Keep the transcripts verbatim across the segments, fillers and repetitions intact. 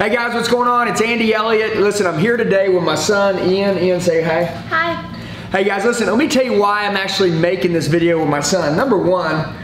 Hey guys, what's going on? It's Andy Elliott. Listen, I'm here today with my son, Ian. Ian, say hi. Hi. Hey guys, listen, let me tell you why I'm actually making this video with my son. Number one,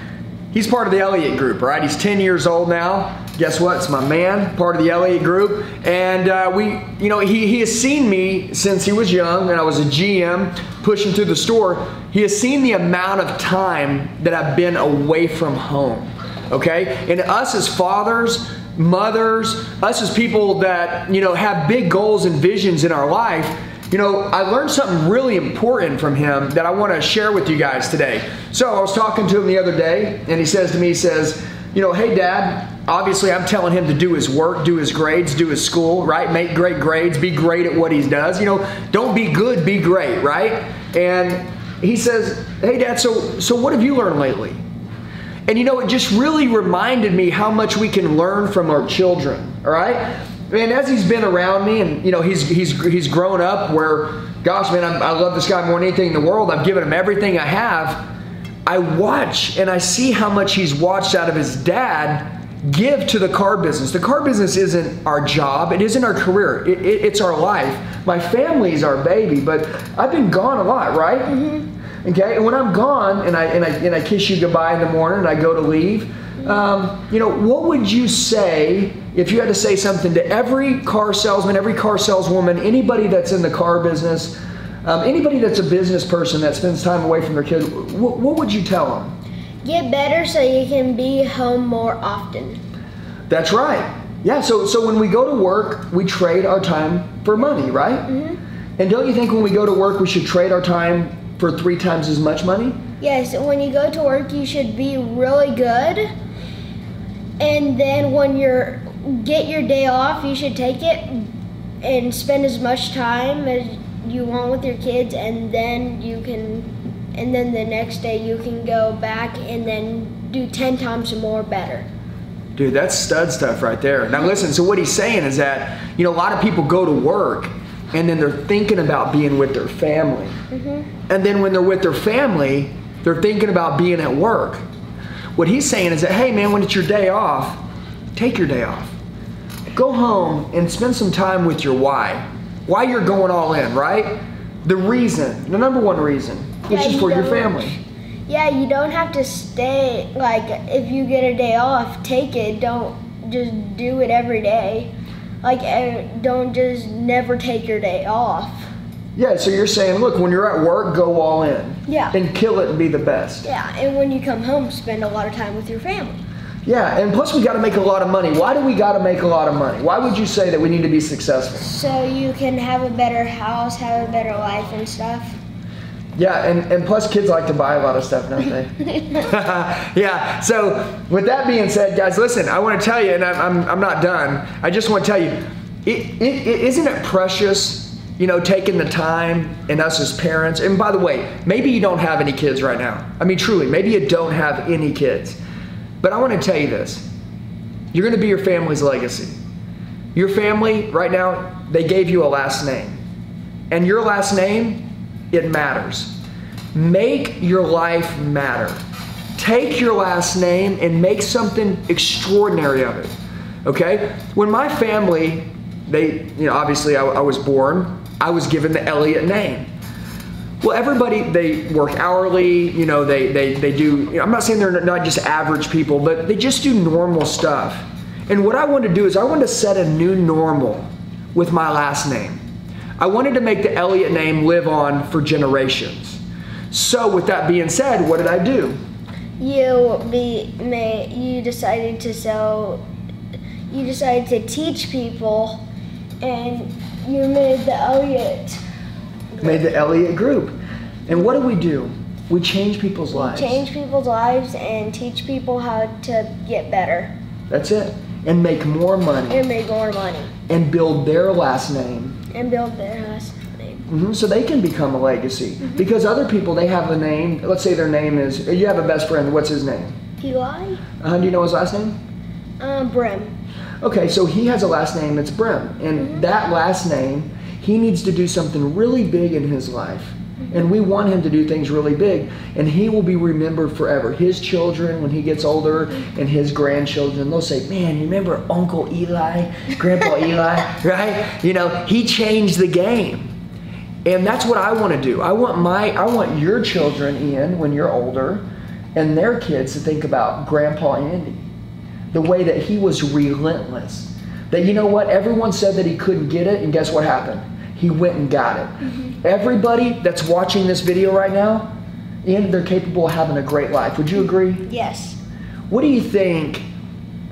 he's part of the Elliott Group, right? He's ten years old now. Guess what? It's my man, part of the Elliott Group. And uh, we, you know, he, he has seen me since he was young, and I was a G M pushing through the store. He has seen the amount of time that I've been away from home, okay? And us as fathers, mothers, us as people that, you know, have big goals and visions in our life, you know, I learned something really important from him that I want to share with you guys today. So I was talking to him the other day, and he says to me, he says, you know, hey Dad, obviously I'm telling him to do his work, do his grades, do his school, right? Make great grades, be great at what he does. You know, don't be good, be great, right? And he says, hey Dad, so, so what have you learned lately? And you know, it just really reminded me how much we can learn from our children, all right? Man, as he's been around me, and you know, he's he's he's grown up. Where, gosh, man, I'm, I love this guy more than anything in the world. I've given him everything I have. I watch and I see how much he's watched out of his dad give to the car business. The car business isn't our job. It isn't our career. It, it, it's our life. My family's our baby, but I've been gone a lot, right? Mm-hmm. Okay, and when I'm gone, and I and I and I kiss you goodbye in the morning, and I go to leave. Um, you know, what would you say if you had to say something to every car salesman, every car saleswoman, anybody that's in the car business, um, anybody that's a business person that spends time away from their kids? What, what would you tell them? Get better so you can be home more often. That's right. Yeah. So, so when we go to work, we trade our time for money, right? Mm-hmm. And don't you think when we go to work, we should trade our time for three times as much money? Yes. When you go to work, you should be really good. And then when you're get your day off, you should take it and spend as much time as you want with your kids, and then you can, and then the next day you can go back and then do ten times more better. Dude, that's stud stuff right there. Now listen, so what he's saying is that, you know, a lot of people go to work and then they're thinking about being with their family. Mm-hmm. And then when they're with their family, they're thinking about being at work. What he's saying is that, hey man, when it's your day off, take your day off. Go home and spend some time with your why. Why you're going all in, right? The reason, the number one reason, which yeah, is you for your family. Yeah, you don't have to stay, like if you get a day off, take it. Don't just do it every day. Like don't just never take your day off. Yeah, so you're saying, look, when you're at work, go all in. Yeah. And kill it and be the best. Yeah, and when you come home, spend a lot of time with your family. Yeah, and plus we gotta make a lot of money. Why do we gotta make a lot of money? Why would you say that we need to be successful? So you can have a better house, have a better life and stuff. Yeah, and, and plus kids like to buy a lot of stuff, don't they? Yeah, so with that being said, guys, listen, I wanna tell you, and I'm, I'm, I'm not done, I just wanna tell you, it, it, it, isn't it precious? You know, taking the time, and us as parents, and by the way, maybe you don't have any kids right now. I mean, truly, maybe you don't have any kids. But I want to tell you this. You're going to be your family's legacy. Your family, right now, they gave you a last name. And your last name, it matters. Make your life matter. Take your last name and make something extraordinary of it, okay? When my family, they, you know, obviously I, I was born, I was given the Elliott name. Well, everybody, they work hourly, you know, they, they, they do, you know, I'm not saying they're not just average people, but they just do normal stuff. And what I wanted to do is I wanted to set a new normal with my last name. I wanted to make the Elliott name live on for generations. So with that being said, what did I do? You, be, may, you decided to sell, you decided to teach people, and you made the Elliott Group. Made the Elliott Group. And what do we do? We change people's lives. We change people's lives and teach people how to get better. That's it. And make more money. And make more money. And build their last name. And build their last name. Mm-hmm. So they can become a legacy. Mm-hmm. Because other people, they have a name. Let's say their name is, you have a best friend. What's his name? Eli. Uh, do you know his last name? Uh, Brim. Okay, so he has a last name that's Brim, and mm-hmm. that last name, he needs to do something really big in his life. And we want him to do things really big, and he will be remembered forever. His children, when he gets older, and his grandchildren, they'll say, man, you remember Uncle Eli, Grandpa Eli, right? You know, he changed the game. And that's what I want to do. I want my, I want your children, Ian, when you're older, and their kids to think about Grandpa Andy, the way that he was relentless. That, you know what, everyone said that he couldn't get it, and guess what happened? He went and got it. Mm-hmm. Everybody that's watching this video right now, and they're capable of having a great life. Would you agree? Yes. What do you think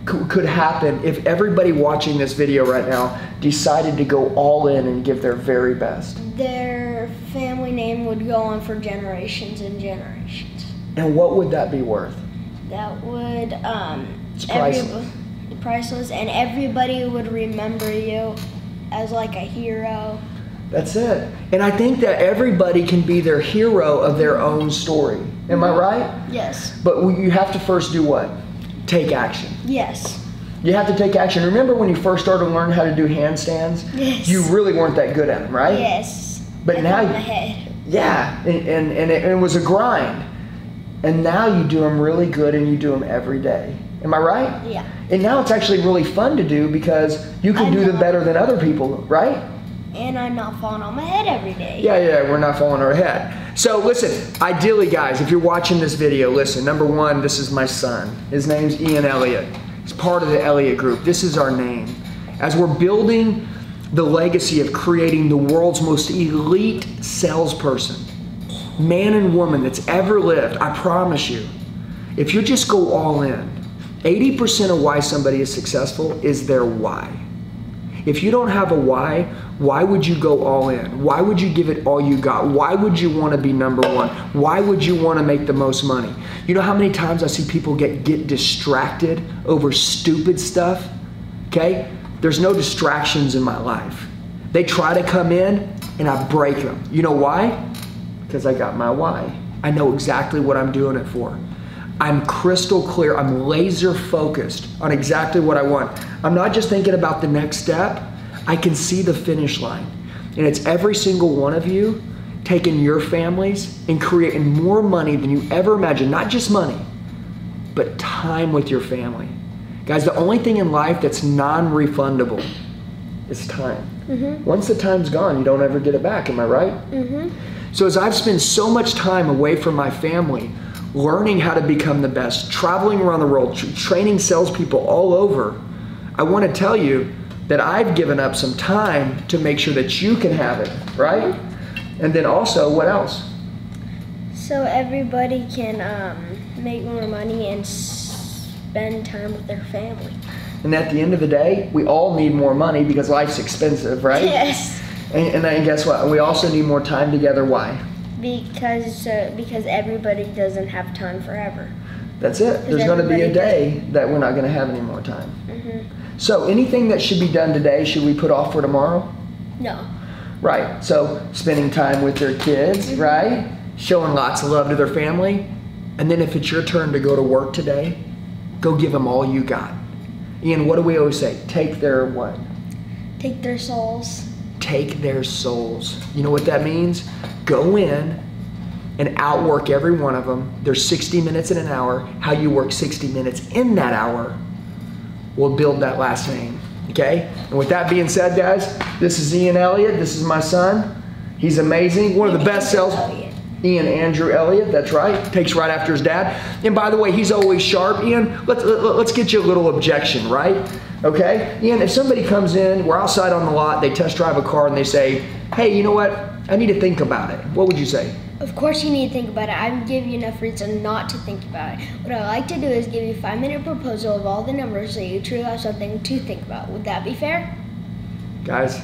could happen if everybody watching this video right now decided to go all in and give their very best? Their family name would go on for generations and generations. And what would that be worth? That would... Um, it's priceless. Every, priceless, and everybody would remember you as like a hero. That's it. And I think that everybody can be their hero of their own story. Am I right? Yes. But you have to first do what? Take action. Yes. You have to take action. Remember when you first started learning how to do handstands? Yes. You really weren't that good at them, right? Yes. But now, in my head. Yeah, and, and, and, it, and it was a grind. And now you do them really good and you do them every day. Am I right? Yeah. And now it's actually really fun to do because you can I'm do them better than other people, right? And I'm not falling on my head every day. Yeah, yeah, we're not falling on our head. So listen, ideally guys, if you're watching this video, listen, number one, this is my son. His name's Ian Elliott. He's part of the Elliott Group. This is our name. As we're building the legacy of creating the world's most elite salesperson, man and woman that's ever lived, I promise you, if you just go all in, eighty percent of why somebody is successful is their why. If you don't have a why, why would you go all in? Why would you give it all you got? Why would you want to be number one? Why would you want to make the most money? You know how many times I see people get, get distracted over stupid stuff? Okay? There's no distractions in my life. They try to come in and I break them. You know why? Because I got my why. I know exactly what I'm doing it for. I'm crystal clear, I'm laser focused on exactly what I want. I'm not just thinking about the next step, I can see the finish line. And it's every single one of you taking your families and creating more money than you ever imagined, not just money, but time with your family. Guys, the only thing in life that's non-refundable is time. Mm-hmm. Once the time's gone, you don't ever get it back, am I right? Mm-hmm. So as I've spent so much time away from my family, learning how to become the best, traveling around the world, tra training salespeople all over, I want to tell you that I've given up some time to make sure that you can have it, right? And then also, what else? So everybody can um, make more money and spend time with their family. And at the end of the day, we all need more money because life's expensive, right? Yes. And, and then guess what? We also need more time together. Why? Because uh, because everybody doesn't have time forever. That's it. There's going to be a day doesn't. that we're not going to have any more time. Mm-hmm. So anything that should be done today, should we put off for tomorrow? No. Right. So spending time with their kids, mm-hmm. right? Showing lots of love to their family. And then if it's your turn to go to work today, go give them all you got. Ian, what do we always say? Take their what? Take their souls. Take their souls. You know what that means? Go in and outwork every one of them. There's sixty minutes in an hour. How you work sixty minutes in that hour will build that last name, okay? And with that being said, guys, this is Ian Elliott. This is my son. He's amazing. One of the best sales. Ian Andrew Elliott, that's right. Takes right after his dad. And by the way, he's always sharp. Ian, let's, let's get you a little objection, right? Okay? Ian, if somebody comes in, we're outside on the lot, they test drive a car and they say, hey, you know what? I need to think about it. What would you say? Of course you need to think about it. I would give you enough reason not to think about it. What I like to do is give you a five-minute proposal of all the numbers so you truly have something to think about. Would that be fair? Guys,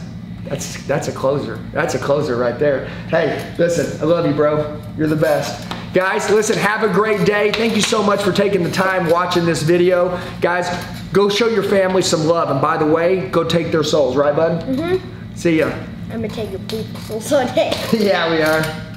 that's that's a closer. That's a closer right there. Hey, listen, I love you, bro. You're the best. Guys, listen, have a great day. Thank you so much for taking the time watching this video. Guys, go show your family some love. And by the way, go take their souls. Right, bud? Mm-hmm. See ya. I'm gonna take your poop on Sunday. Yeah, we are.